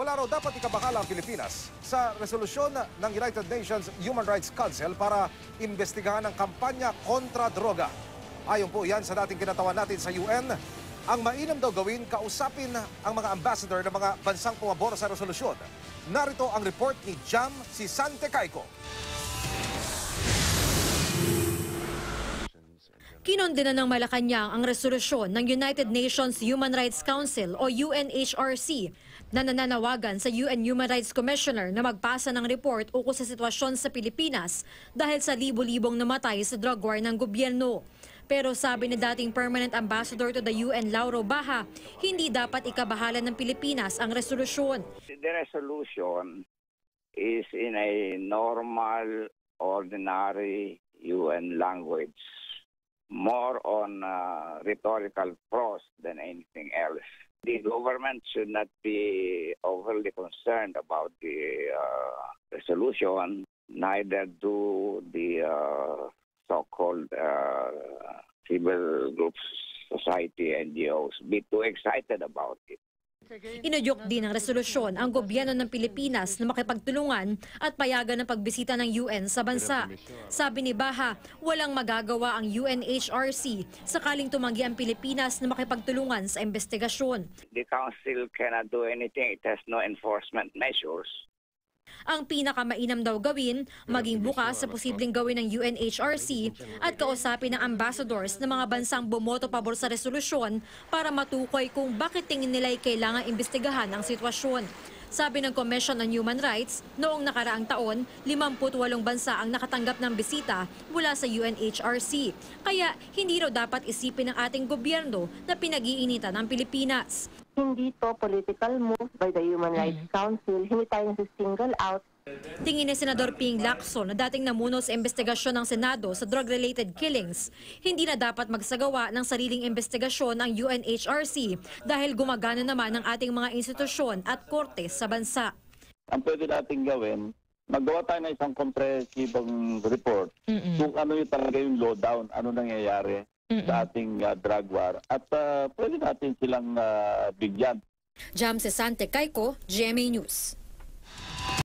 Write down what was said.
wala raw dapat ikabakala ang Pilipinas sa resolusyon ng United Nations Human Rights Council para imbestigahan ang kampanya kontra droga. Ayon po yan sa dating kinatawan natin sa UN, ang mainam daw gawin, kausapin ang mga ambassador ng mga bansang pumabor sa resolusyon. Narito ang report ni Jam si Caico. Kinondena ng Malacanang ang resolusyon ng United Nations Human Rights Council o UNHRC na nananawagan sa UN Human Rights Commissioner na magpasa ng report ukol sa sitwasyon sa Pilipinas dahil sa libo-libong namatay sa drug war ng gobyerno. Pero sabi ni dating Permanent Ambassador to the UN, Lauro Baja, hindi dapat ikabahala ng Pilipinas ang resolusyon. The resolution is in a normal, ordinary UN language. More on rhetorical prose than anything else. The government should not be overly concerned about the resolution, neither do the so-called civil groups, society, NGOs, be too excited about it. Inudyok din ng resolusyon ang gobyerno ng Pilipinas na makipagtulungan at payagan ng pagbisita ng UN sa bansa. Sabi ni Baha, walang magagawa ang UNHRC sakaling tumanggi ang Pilipinas na makipagtulungan sa investigasyon. The council cannot do anything. It has no enforcement measures. Ang pinakamainam daw gawin, maging bukas sa posibleng gawin ng UNHRC at kausapin ng ambassadors ng mga bansang bumoto pabor sa resolusyon para matukoy kung bakit tingin nila ay kailangang imbestigahan ang sitwasyon. Sabi ng Commission on Human Rights, noong nakaraang taon, 58 bansa ang nakatanggap ng bisita mula sa UNHRC. Kaya hindi raw dapat isipin ng ating gobyerno na pinag-iinitan ang Pilipinas. Hindi to political move by the Human Rights Council. Hindi tayo nasi-single out. Tingin ni Senador Ping Lacson na dating namuno sa investigasyon ng Senado sa drug-related killings, hindi na dapat magsagawa ng sariling investigasyon ang UNHRC dahil gumagana naman ang ating mga institusyon at korte sa bansa. Ang pwede nating gawin, maggawa tayo ng isang komprehensibong report kung ano yung talaga yung lowdown, ano nangyayari sa ating drug war at pwede natin silang bigyan. Jam si Caico, GMA News.